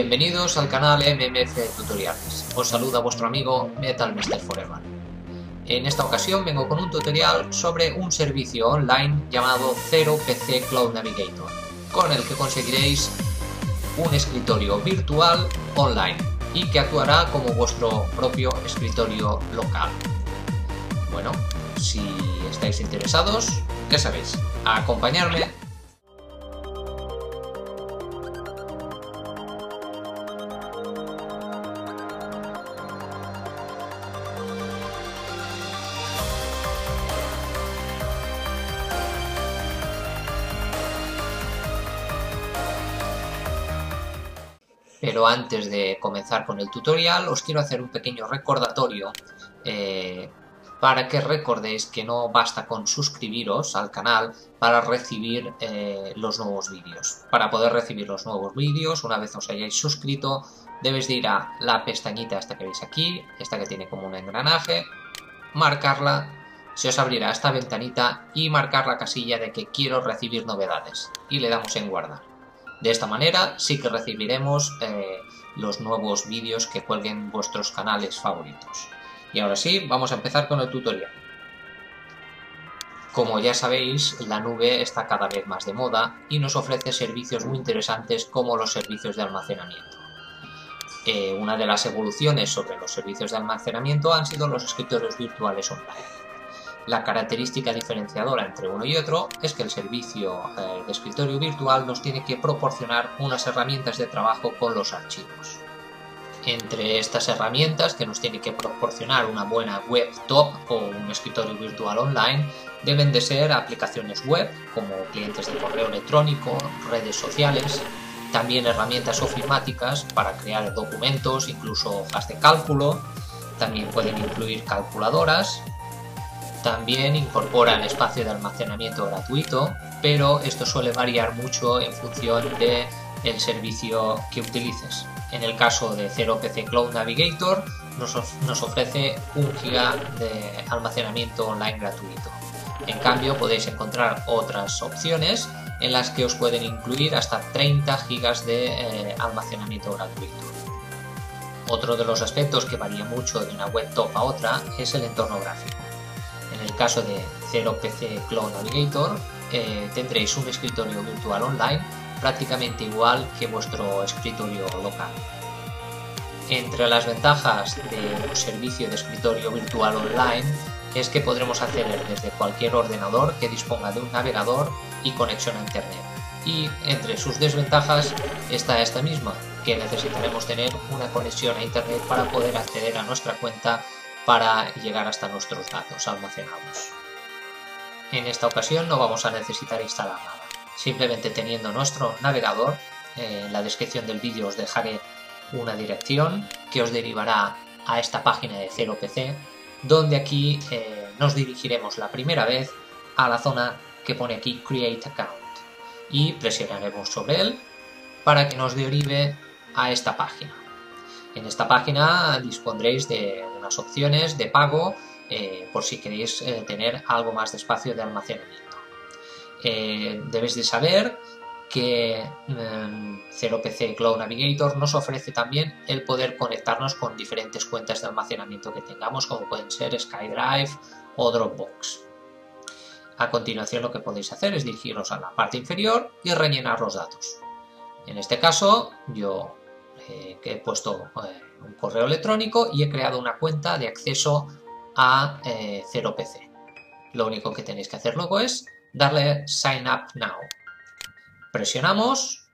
Bienvenidos al canal MMC Tutoriales. Os saluda vuestro amigo Metal Master Forever. En esta ocasión vengo con un tutorial sobre un servicio online llamado ZeroPC Cloud Navigator, con el que conseguiréis un escritorio virtual online y que actuará como vuestro propio escritorio local. Bueno, si estáis interesados, ya sabéis, a acompañarme. Pero antes de comenzar con el tutorial, os quiero hacer un pequeño recordatorio para que recordéis que no basta con suscribiros al canal para recibir los nuevos vídeos. Para poder recibir los nuevos vídeos, una vez os hayáis suscrito, debéis de ir a la pestañita esta que veis aquí, esta que tiene como un engranaje, marcarla, se os abrirá esta ventanita y marcar la casilla de que quiero recibir novedades y le damos en guardar. De esta manera sí que recibiremos los nuevos vídeos que cuelguen vuestros canales favoritos. Y ahora sí, vamos a empezar con el tutorial. Como ya sabéis, la nube está cada vez más de moda y nos ofrece servicios muy interesantes como los servicios de almacenamiento. Una de las evoluciones sobre los servicios de almacenamiento han sido los escritorios virtuales online. La característica diferenciadora entre uno y otro es que el servicio de escritorio virtual nos tiene que proporcionar unas herramientas de trabajo con los archivos. Entre estas herramientas que nos tiene que proporcionar una buena Webtop o un escritorio virtual online deben de ser aplicaciones web como clientes de correo electrónico, redes sociales, también herramientas ofimáticas para crear documentos, incluso hojas de cálculo, también pueden incluir calculadoras. También incorporan espacio de almacenamiento gratuito, pero esto suele variar mucho en función del servicio que utilices. En el caso de ZeroPC Cloud Navigator nos ofrece 1 GB de almacenamiento online gratuito. En cambio podéis encontrar otras opciones en las que os pueden incluir hasta 30 GB de almacenamiento gratuito. Otro de los aspectos que varía mucho de una webtop a otra es el entorno gráfico. En el caso de ZeroPC Cloud Navigator tendréis un escritorio virtual online prácticamente igual que vuestro escritorio local. Entre las ventajas de un servicio de escritorio virtual online es que podremos acceder desde cualquier ordenador que disponga de un navegador y conexión a internet. Y entre sus desventajas está esta misma, que necesitaremos tener una conexión a internet para poder acceder a nuestra cuenta para llegar hasta nuestros datos almacenados. En esta ocasión no vamos a necesitar instalar nada, simplemente teniendo nuestro navegador. En la descripción del vídeo os dejaré una dirección que os derivará a esta página de ZeroPC, donde aquí nos dirigiremos la primera vez a la zona que pone aquí Create Account y presionaremos sobre él para que nos derive a esta página. En esta página dispondréis de unas opciones de pago por si queréis tener algo más de espacio de almacenamiento. Debéis de saber que ZeroPC Cloud Navigator nos ofrece también el poder conectarnos con diferentes cuentas de almacenamiento que tengamos, como pueden ser SkyDrive o Dropbox. A continuación lo que podéis hacer es dirigiros a la parte inferior y rellenar los datos. En este caso yo he puesto un correo electrónico y he creado una cuenta de acceso a ZeroPC. Lo único que tenéis que hacer luego es darle Sign Up Now. Presionamos,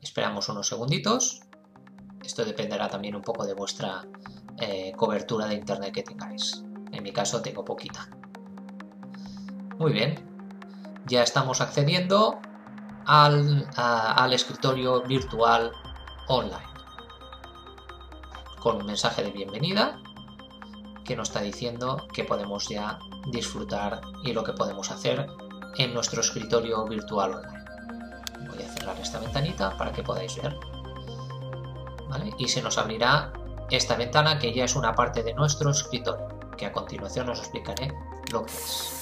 esperamos unos segunditos. Esto dependerá también un poco de vuestra cobertura de internet que tengáis. En mi caso tengo poquita. Muy bien, ya estamos accediendo al escritorio virtual online, con un mensaje de bienvenida que nos está diciendo que podemos ya disfrutar y lo que podemos hacer en nuestro escritorio virtual online. Voy a cerrar esta ventanita para que podáis ver, ¿vale? Y se nos abrirá esta ventana que ya es una parte de nuestro escritorio, que a continuación os explicaré lo que es.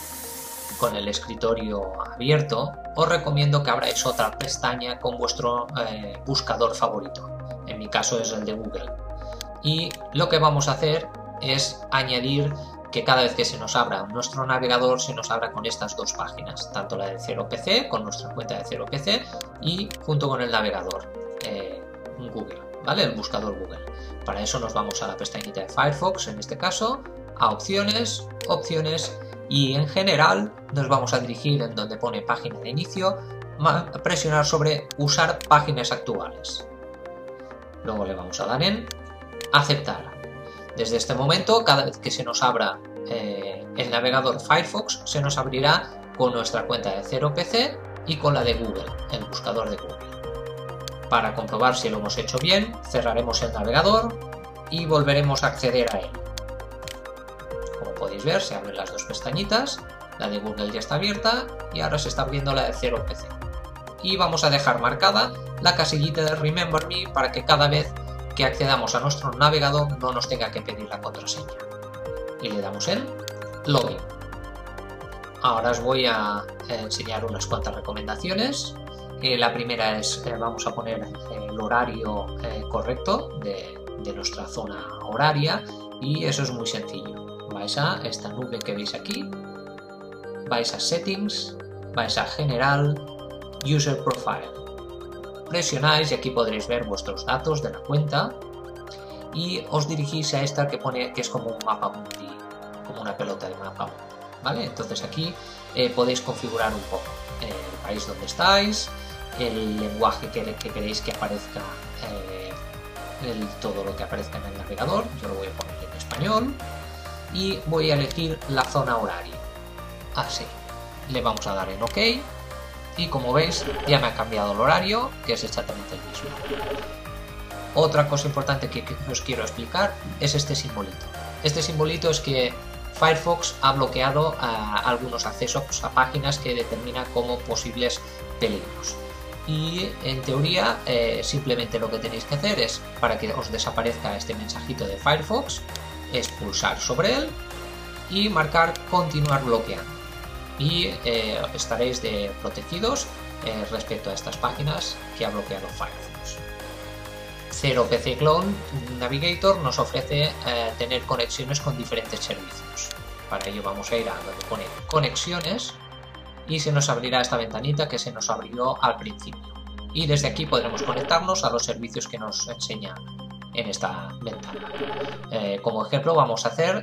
Con el escritorio abierto, os recomiendo que abráis otra pestaña con vuestro buscador favorito. caso es el de Google. Y lo que vamos a hacer es añadir que cada vez que se nos abra nuestro navegador se nos abra con estas dos páginas, tanto la de ZeroPC con nuestra cuenta de ZeroPC y junto con el navegador Google, ¿vale? El buscador Google. Para eso nos vamos a la pestañita de Firefox, en este caso, a opciones, opciones, y en general nos vamos a dirigir en donde pone página de inicio, presionar sobre usar páginas actuales. Luego le vamos a dar en aceptar. Desde este momento, cada vez que se nos abra el navegador Firefox, se nos abrirá con nuestra cuenta de ZeroPC y con la de Google, el buscador de Google. Para comprobar si lo hemos hecho bien, cerraremos el navegador y volveremos a acceder a él. Como podéis ver, se abren las dos pestañitas, la de Google ya está abierta y ahora se está abriendo la de ZeroPC. Y vamos a dejar marcada la casillita de Remember Me para que cada vez que accedamos a nuestro navegador no nos tenga que pedir la contraseña, y le damos en login. Ahora os voy a enseñar unas cuantas recomendaciones. La primera es vamos a poner el horario correcto de nuestra zona horaria, y eso es muy sencillo. Vais a esta nube que veis aquí, vais a settings, vais a general, user profile, presionáis y aquí podréis ver vuestros datos de la cuenta y os dirigís a esta que pone que es como un mapa mundi, como una pelota de mapa mundi, ¿vale? Entonces aquí podéis configurar un poco el país donde estáis, el lenguaje que queréis que aparezca, todo lo que aparezca en el navegador. Yo lo voy a poner en español y voy a elegir la zona horaria, así. Le vamos a dar en OK. Y como veis, ya me ha cambiado el horario, que es exactamente el mismo. Otra cosa importante que os quiero explicar es este simbolito. Este simbolito es que Firefox ha bloqueado algunos accesos a páginas que determina como posibles peligros. Y en teoría, simplemente lo que tenéis que hacer es, para que os desaparezca este mensajito de Firefox, es pulsar sobre él y marcar continuar bloqueando. Y estaréis protegidos respecto a estas páginas que ha bloqueado Firefox. ZeroPC Cloud Navigator nos ofrece tener conexiones con diferentes servicios. Para ello vamos a ir a donde pone conexiones y se nos abrirá esta ventanita que se nos abrió al principio. Y desde aquí podremos conectarnos a los servicios que nos enseña en esta ventana. Como ejemplo vamos a hacer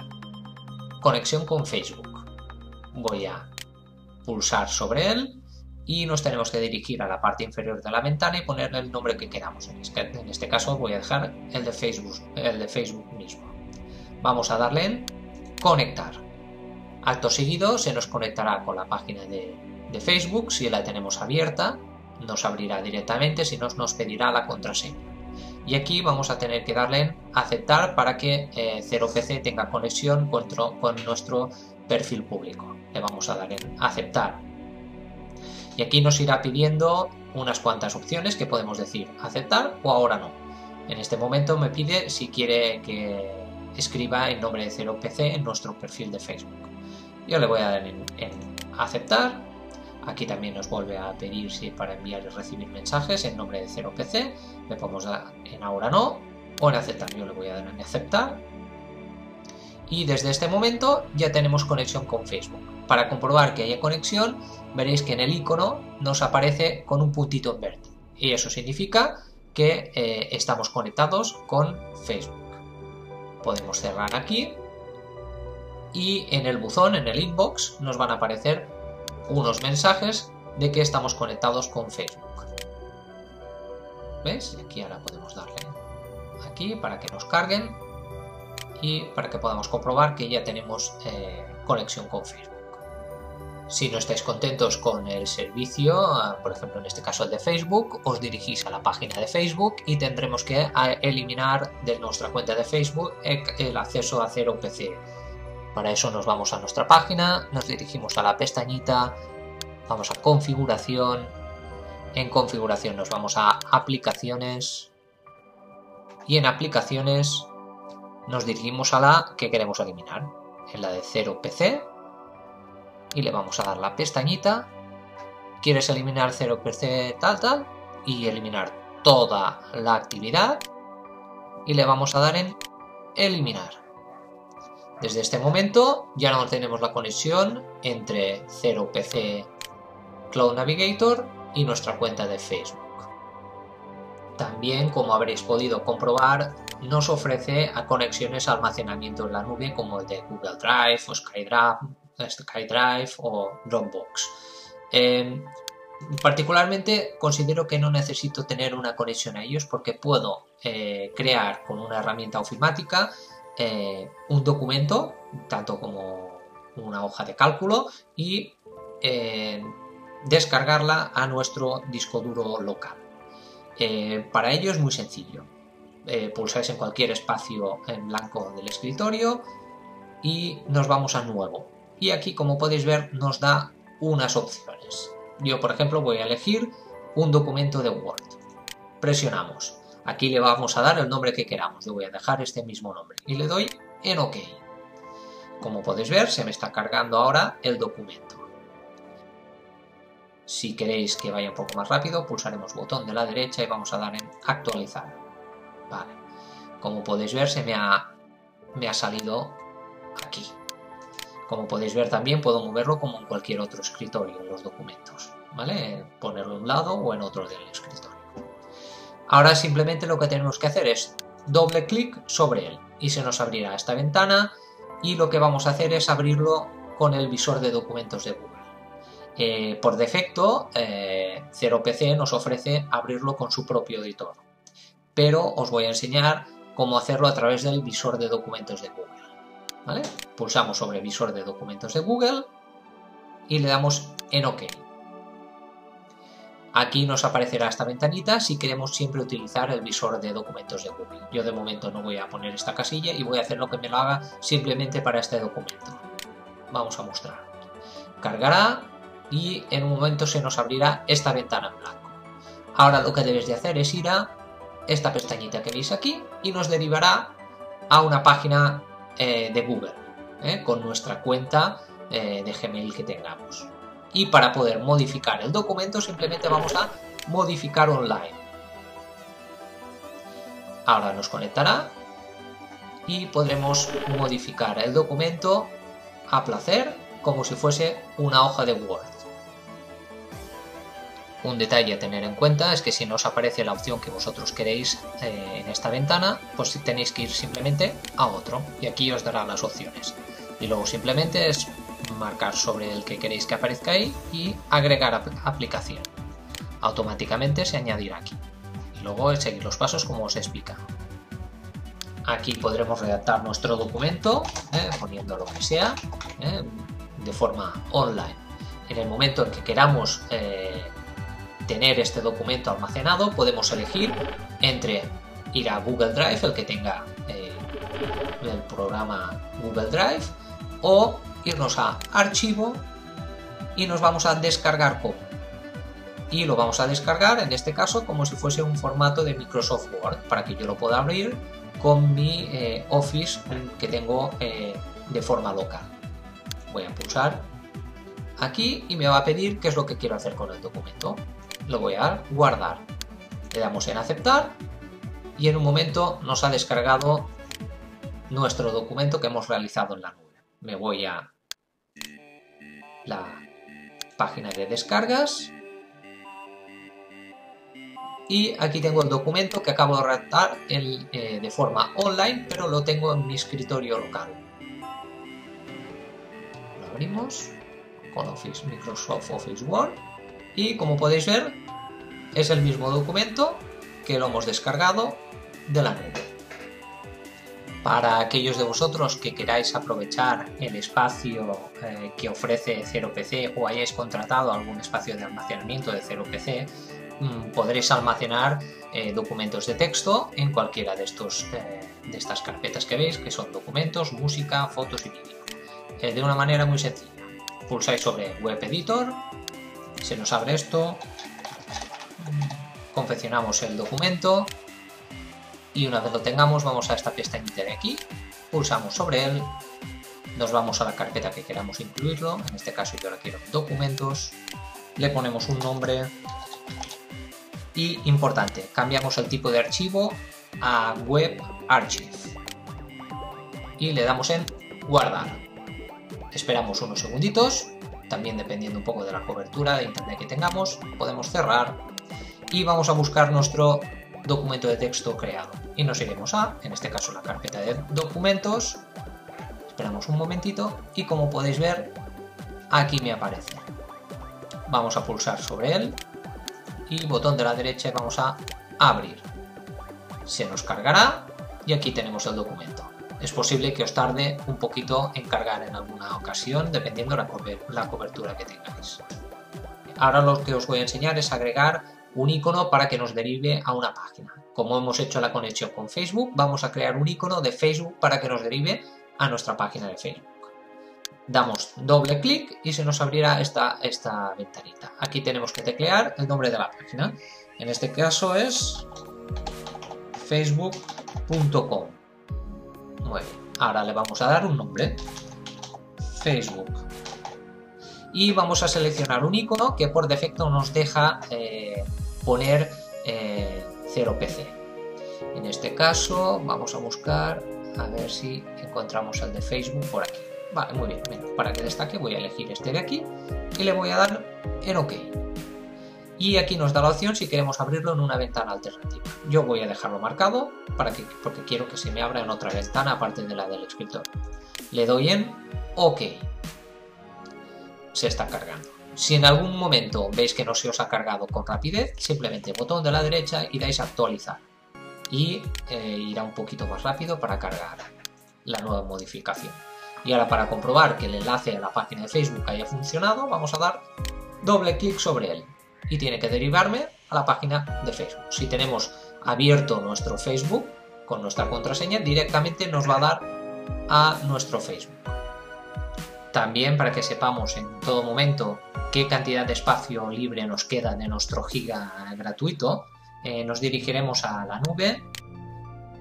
conexión con Facebook. Voy a pulsar sobre él y nos tenemos que dirigir a la parte inferior de la ventana y ponerle el nombre que queramos. En este caso voy a dejar el de Facebook mismo. Vamos a darle en conectar. Acto seguido se nos conectará con la página de Facebook. Si la tenemos abierta nos abrirá directamente, si no nos pedirá la contraseña. Y aquí vamos a tener que darle en aceptar para que ZeroPC tenga conexión con nuestro perfil público. Le vamos a dar en aceptar y aquí nos irá pidiendo unas cuantas opciones que podemos decir aceptar o ahora no. En este momento me pide si quiere que escriba el nombre de ZeroPC en nuestro perfil de Facebook. Yo le voy a dar en aceptar. Aquí también nos vuelve a pedir si para enviar y recibir mensajes en nombre de ZeroPC. Le podemos dar en ahora no o en aceptar. Yo le voy a dar en aceptar. Y desde este momento ya tenemos conexión con Facebook. Para comprobar que haya conexión, veréis que en el icono nos aparece con un puntito en verde. Y eso significa que estamos conectados con Facebook. Podemos cerrar aquí. Y en el buzón, en el inbox, nos van a aparecer unos mensajes de que estamos conectados con Facebook. ¿Veis? Y aquí ahora podemos darle aquí para que nos carguen. Y para que podamos comprobar que ya tenemos conexión con Facebook. Si no estáis contentos con el servicio, por ejemplo en este caso el de Facebook, os dirigís a la página de Facebook y tendremos que eliminar de nuestra cuenta de Facebook el acceso a ZeroPC. Para eso nos vamos a nuestra página, nos dirigimos a la pestañita, vamos a configuración, en configuración nos vamos a aplicaciones y en aplicaciones nos dirigimos a la que queremos eliminar, en la de ZeroPC, y le vamos a dar la pestañita, quieres eliminar ZeroPC tal, y eliminar toda la actividad, y le vamos a dar en eliminar. Desde este momento ya no tenemos la conexión entre ZeroPC Cloud Navigator y nuestra cuenta de Facebook. También, como habréis podido comprobar, nos ofrece a conexiones a almacenamiento en la nube como el de Google Drive o SkyDrive o Dropbox. Particularmente considero que no necesito tener una conexión a ellos porque puedo crear con una herramienta ofimática un documento, tanto como una hoja de cálculo, y descargarla a nuestro disco duro local. Para ello es muy sencillo. Pulsáis en cualquier espacio en blanco del escritorio y nos vamos a nuevo. Y aquí, como podéis ver, nos da unas opciones. Yo, por ejemplo, voy a elegir un documento de Word. Presionamos. Aquí le vamos a dar el nombre que queramos. Yo voy a dejar este mismo nombre y le doy en OK. Como podéis ver, se me está cargando ahora el documento. Si queréis que vaya un poco más rápido, pulsaremos botón de la derecha y vamos a dar en actualizar. Vale. Como podéis ver, me ha salido aquí. Como podéis ver también puedo moverlo como en cualquier otro escritorio en los documentos, ¿vale? Ponerlo en un lado o en otro del escritorio. Ahora simplemente lo que tenemos que hacer es doble clic sobre él y se nos abrirá esta ventana y lo que vamos a hacer es abrirlo con el visor de documentos de Google. Por defecto, ZeroPC nos ofrece abrirlo con su propio editor, pero os voy a enseñar cómo hacerlo a través del visor de documentos de Google. ¿Vale? Pulsamos sobre visor de documentos de Google y le damos en OK. Aquí nos aparecerá esta ventanita si queremos siempre utilizar el visor de documentos de Google. Yo de momento no voy a poner esta casilla y voy a hacer lo que me lo haga simplemente para este documento. Vamos a mostrar. Cargará y en un momento se nos abrirá esta ventana en blanco. Ahora lo que debéis de hacer es ir a esta pestañita que veis aquí y nos derivará a una página de Google, con nuestra cuenta de Gmail que tengamos. Y para poder modificar el documento simplemente vamos a modificar online. Ahora nos conectará y podremos modificar el documento a placer como si fuese una hoja de Word. Un detalle a tener en cuenta es que si no os aparece la opción que vosotros queréis en esta ventana, pues tenéis que ir simplemente a otro y aquí os dará las opciones. Y luego simplemente es marcar sobre el que queréis que aparezca ahí y agregar aplicación. Automáticamente se añadirá aquí. Y luego es seguir los pasos como os he explicado. Aquí podremos redactar nuestro documento poniendo lo que sea de forma online. En el momento en que queramos tener este documento almacenado, podemos elegir entre ir a Google Drive, el que tenga el programa Google Drive, o irnos a archivo y nos vamos a descargar como. Y lo vamos a descargar, en este caso, como si fuese un formato de Microsoft Word, para que yo lo pueda abrir con mi Office que tengo de forma local. Voy a pulsar aquí y me va a pedir qué es lo que quiero hacer con el documento. Lo voy a dar guardar, le damos en aceptar y en un momento nos ha descargado nuestro documento que hemos realizado en la nube. Me voy a la página de descargas y aquí tengo el documento que acabo de redactar de forma online, pero lo tengo en mi escritorio local. Lo abrimos con Microsoft Office Word. Y como podéis ver, es el mismo documento que lo hemos descargado de la nube. Para aquellos de vosotros que queráis aprovechar el espacio que ofrece ZeroPC o hayáis contratado algún espacio de almacenamiento de ZeroPC, podréis almacenar documentos de texto en cualquiera de estas carpetas que veis, que son documentos, música, fotos y vídeo. De una manera muy sencilla. Pulsáis sobre Web Editor. Se nos abre esto, confeccionamos el documento y una vez lo tengamos vamos a esta pestañita de aquí, pulsamos sobre él, nos vamos a la carpeta que queramos incluirlo, en este caso yo la quiero en documentos, le ponemos un nombre y, importante, cambiamos el tipo de archivo a web Archive y le damos en guardar. Esperamos unos segunditos, también dependiendo un poco de la cobertura de internet que tengamos. Podemos cerrar y vamos a buscar nuestro documento de texto creado y nos iremos a, en este caso, la carpeta de documentos. Esperamos un momentito y, como podéis ver, aquí me aparece. Vamos a pulsar sobre él y botón de la derecha vamos a abrir. Se nos cargará y aquí tenemos el documento. Es posible que os tarde un poquito en cargar en alguna ocasión, dependiendo de la cobertura que tengáis. Ahora lo que os voy a enseñar es agregar un icono para que nos derive a una página. Como hemos hecho la conexión con Facebook, vamos a crear un icono de Facebook para que nos derive a nuestra página de Facebook. Damos doble clic y se nos abrirá esta ventanita. Aquí tenemos que teclear el nombre de la página. En este caso es facebook.com. Muy bien, ahora le vamos a dar un nombre, Facebook, y vamos a seleccionar un icono que por defecto nos deja poner 0PC. En este caso vamos a buscar a ver si encontramos el de Facebook por aquí. Vale, muy bien, para que destaque voy a elegir este de aquí y le voy a dar en OK. Y aquí nos da la opción si queremos abrirlo en una ventana alternativa. Yo voy a dejarlo marcado porque quiero que se me abra en otra ventana aparte de la del escritorio. Le doy en OK. Se está cargando. Si en algún momento veis que no se os ha cargado con rapidez, simplemente botón de la derecha y dais a actualizar. Y irá un poquito más rápido para cargar la nueva modificación. Y ahora, para comprobar que el enlace a la página de Facebook haya funcionado, vamos a dar doble clic sobre él. Y tiene que derivarme a la página de Facebook. Si tenemos abierto nuestro Facebook con nuestra contraseña, directamente nos va a dar a nuestro Facebook. También, para que sepamos en todo momento qué cantidad de espacio libre nos queda de nuestro giga gratuito, nos dirigiremos a la nube,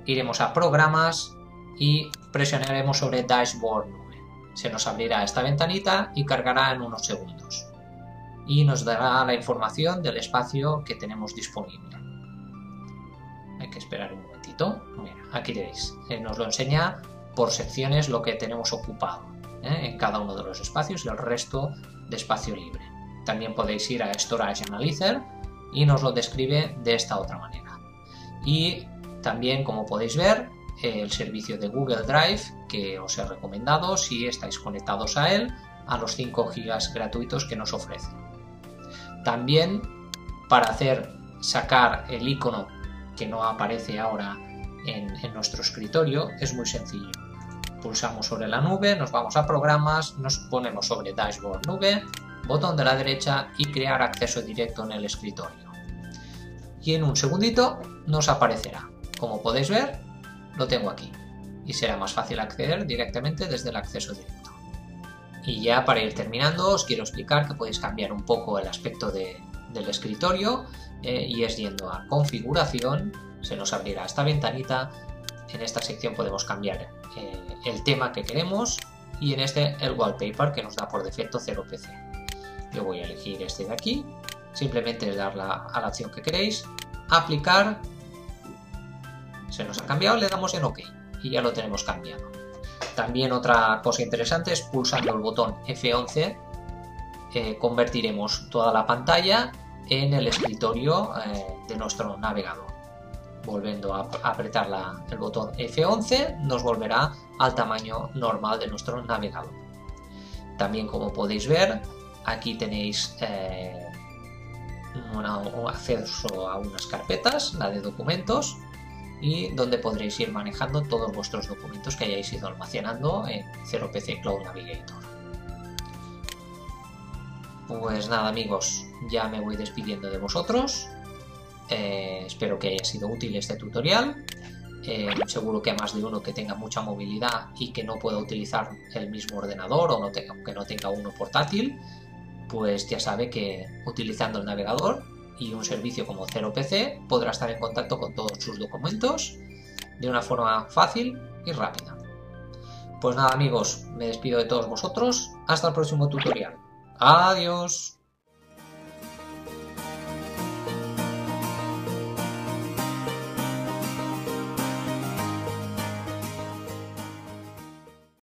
iremos a programas y presionaremos sobre Dashboard Nube. Se nos abrirá esta ventanita y cargará en unos segundos. Y nos dará la información del espacio que tenemos disponible. Hay que esperar un momentito. Mira, aquí tenéis. Nos lo enseña por secciones lo que tenemos ocupado en cada uno de los espacios y el resto de espacio libre. También podéis ir a Storage Analyzer y nos lo describe de esta otra manera. Y también, como podéis ver, el servicio de Google Drive que os he recomendado si estáis conectados a él, a los 5 GB gratuitos que nos ofrece. También, para sacar el icono que no aparece ahora en nuestro escritorio, es muy sencillo. Pulsamos sobre la nube, nos vamos a programas, nos ponemos sobre Dashboard Nube, botón de la derecha y crear acceso directo en el escritorio. Y en un segundito nos aparecerá. Como podéis ver, lo tengo aquí y será más fácil acceder directamente desde el acceso directo. Y ya, para ir terminando, os quiero explicar que podéis cambiar un poco el aspecto del escritorio y es yendo a configuración. Se nos abrirá esta ventanita. En esta sección podemos cambiar el tema que queremos y en este el wallpaper, que nos da por defecto 0PC. Yo voy a elegir este de aquí, simplemente darle a la opción que queréis, aplicar. Se nos ha cambiado, le damos en OK y ya lo tenemos cambiado. También, otra cosa interesante es pulsando el botón F11 convertiremos toda la pantalla en el escritorio de nuestro navegador. Volviendo a apretar el botón F11 nos volverá al tamaño normal de nuestro navegador. También, como podéis ver, aquí tenéis un acceso a unas carpetas, la de documentos, y donde podréis ir manejando todos vuestros documentos que hayáis ido almacenando en ZeroPC Cloud Navigator. Pues nada, amigos, ya me voy despidiendo de vosotros. Espero que haya sido útil este tutorial. Seguro que hay más de uno que tenga mucha movilidad y que no pueda utilizar el mismo ordenador o que no tenga uno portátil. Pues ya sabe que utilizando el navegador y un servicio como ZeroPC podrá estar en contacto con todos sus documentos de una forma fácil y rápida. Pues nada, amigos, me despido de todos vosotros. Hasta el próximo tutorial. Adiós.